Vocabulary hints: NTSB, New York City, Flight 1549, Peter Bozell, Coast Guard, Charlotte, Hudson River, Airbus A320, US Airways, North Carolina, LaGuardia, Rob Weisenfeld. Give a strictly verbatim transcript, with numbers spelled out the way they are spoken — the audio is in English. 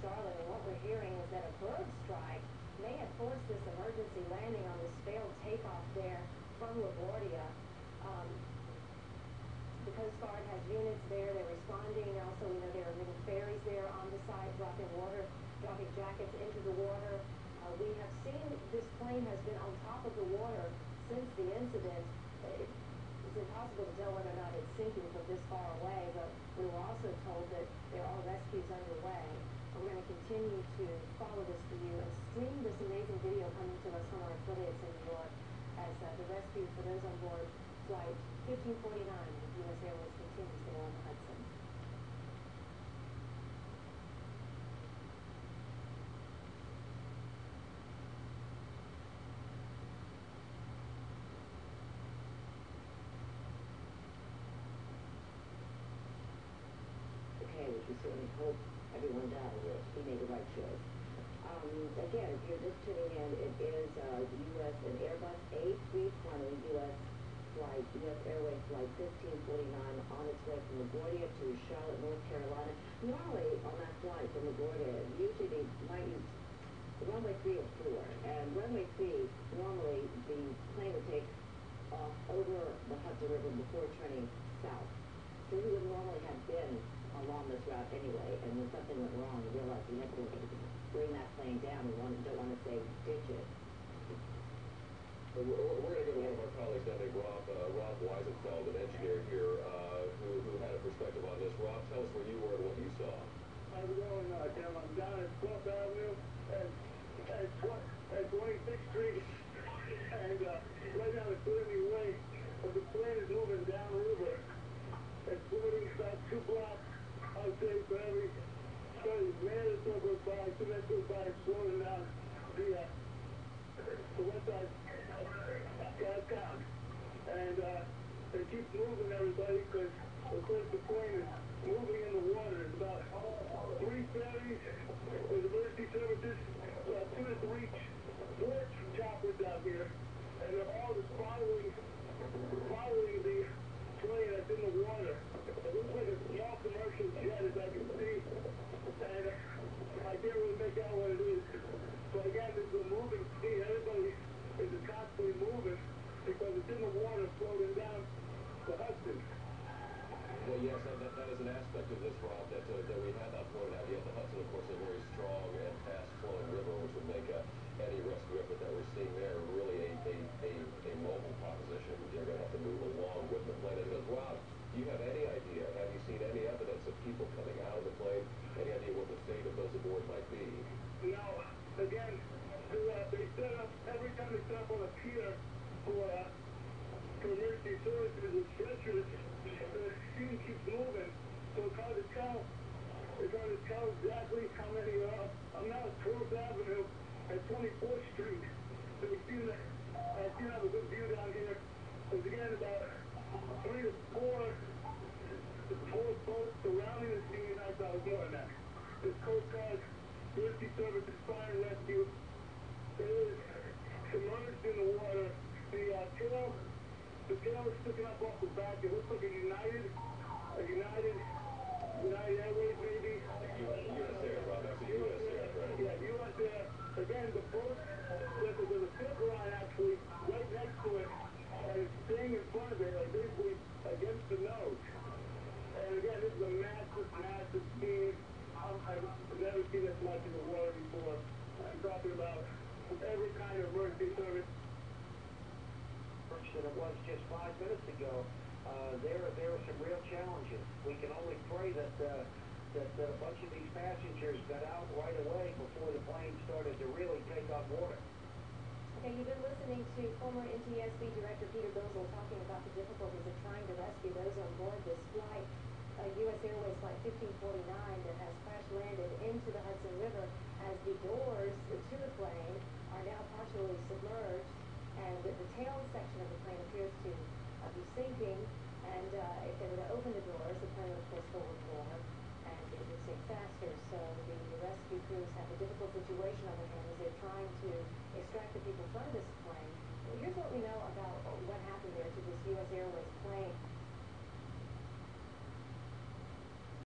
Charlotte, and what we're hearing is that a bird strike may have forced this emergency landing on this failed takeoff there from LaGuardia. Um, the Coast Guard has units there. They're responding. Also, we know there are little ferries there on the side dropping water, dropping jackets into the water. Uh, we have seen this plane has been on top of the water since the incident. It, it's impossible to tell whether or not it's sinking from this far away, but we were also told that there are rescues underway. We're going to continue to follow this for you and stream this amazing video coming to us from our affiliates in New York as uh, the rescue for those on board Flight fifteen forty-nine with U S Airways continues to go on the Hudson. Okay, which we certainly hope everyone down with. He made the right choice. Um, again, if you're just tuning in, it is uh, U S and Airbus A three twenty U S flight, U S Airways Flight fifteen forty-nine on its way from LaGuardia to Charlotte, North Carolina. Normally on that flight from LaGuardia, usually they might use runway three or four. And runway three, normally the plane would take off over the Hudson River before turning south. So we would normally have been along this route anyway, and when something went wrong, you realize you have to bring that plane down. We want, don't want to say ditch it. We're, we're going to go to one of our colleagues, I think, Rob, uh, Rob Weisenfeld, an engineer here, uh, who, who had a perspective on this. Rob, tell us where you were and what you saw. How's it going, uh, Tim? I'm down at twelfth Avenue and, and, and twenty-sixth Street, and uh, right now it's going to be way, but the plane is moving downriver. It's moving about two blocks. I'll say for every minute or so goes by, two minutes goes by, it's rolling down the, uh, the west side downtown. And uh, they keep moving everybody because, of course, the plane is moving in the water. It's about three ferries with emergency services, about two to three four choppers out here. And they're all just following, following the plane that's in the water. It looks like a small commercial jet, as I can see, and I can't really make out what it is. But again, it's a moving scene. Everybody is constantly moving because it's in the water floating down the Hudson. Well, yes, that, that, that is an aspect of this, Rob, that, uh, that we had not pointed out yet. The Hudson, of course, is a very strong and fast-flowing river, which would make uh, any rescue effort that we're seeing there really a, a, a, a mobile proposition. You're going to have to move along with the plane. It goes, wow. Do you have any idea, have you seen any evidence of people coming out of the plane? Any idea what the fate of those aboard might be? No. Again, they, uh, they set up, every time they set up on a pier for, uh, for emergency services and stretchers, the scene keeps moving, so it's hard to tell. It's hard to tell exactly how many are up. I'm now at twelfth Avenue at twenty-fourth Street, so we see that, I see have a good view down here. Because again, about three to four, the four boats surrounding the scene, I thought it was more than that. The Coast Guard, Emergency Services, Fire and Rescue, there is submerged in the water. The uh, tail, the tail is sticking up off the back. It looks like a United, a United, United Airways maybe. U S Air, Rob, that's a U S Air, right? Yeah, U S Air. Again, the boat, there's a, there's a fifth line actually right next to it. And it's staying in front of it, like basically against the nose. And again, this is a massive, massive scene. I've never seen this much in the water before. I'm talking about every kind of emergency service. It was just five minutes ago. Uh, there, there were some real challenges. We can only pray that, uh, that that a bunch of these passengers got out right away before the plane started to really take on water. Okay, you've been listening to former N T S B Director Peter Bozell talking about the difficulties of trying to rescue those on board this flight, uh, U S Airways Flight fifteen forty-nine, that has crash-landed into the Hudson River as the doors to the plane are now partially submerged, and the tail section of the plane appears to uh, be sinking, and uh, if they were to open the doors, the plane would, of course, go with water, and it would sink faster, so the rescue crews have a difficult situation on their hands as they're trying to extract the people from this plane.